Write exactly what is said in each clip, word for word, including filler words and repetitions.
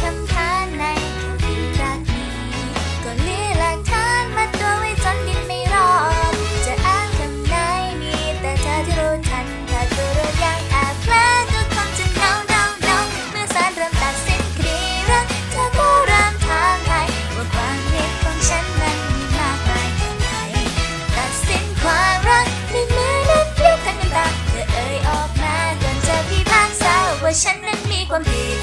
คำทานในที่รักนี้ก็เลี้ยงหลักฐานมาตัวไว้จนดินไม่รอดจะอ้างคำไหนมีแต่เธอที่รู้ทันถ้าเธอรู้ยังอาจแผลก็คงจะเน่าเน่าเน่าเมื่อศาลเริ่มตัดสินคดีรักเธอก็เริ่มถามใครว่าความผิดของฉันนั้นมีมากมายเท่าไหร่ตัดสินความรักในมือเล็กเล็กทั้งน้ำตาเธอเอ่ยออกมาจนจะพิพากษาว่าฉันนั้นมีความผิด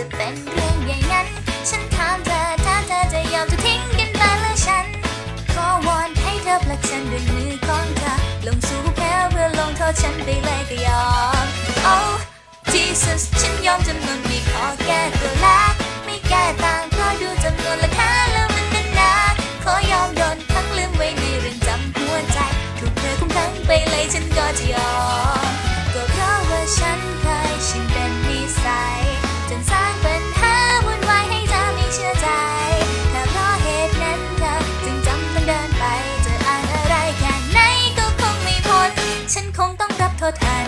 จะเป็นเรื่องใหญ่งั้นฉันถามเธอถ้าเธอจะยอมจะทิ้งกันไปแล้วฉันขอวอนให้เธอผลักฉันด้วยมือของเธอลงสู่แพ้เพื่อลงโทษฉันไปเลยก็ยอม Oh Jesus ฉันยอมจำนนมีขอแก้ตัวละไม่แก้ต่างเพราะดูจำนวนราคาแล้วมันนั้นนะขอยอมโดนขังลืมไว้ในเรือนจำหัวใจถูกเธอคุมขังไปเลยฉันก็จะยอมก็เพราะว่าฉันเคยชินเป็นนิสัยจนสร้างปัญหาวุ่นวายให้เธอไม่เชื่อใจแต่เพราะเหตุนั้นเธอจึงจำเป็นเดินไปเจออะไรแค่ไหนก็คงไม่พ้นฉันคงต้องรับโทษ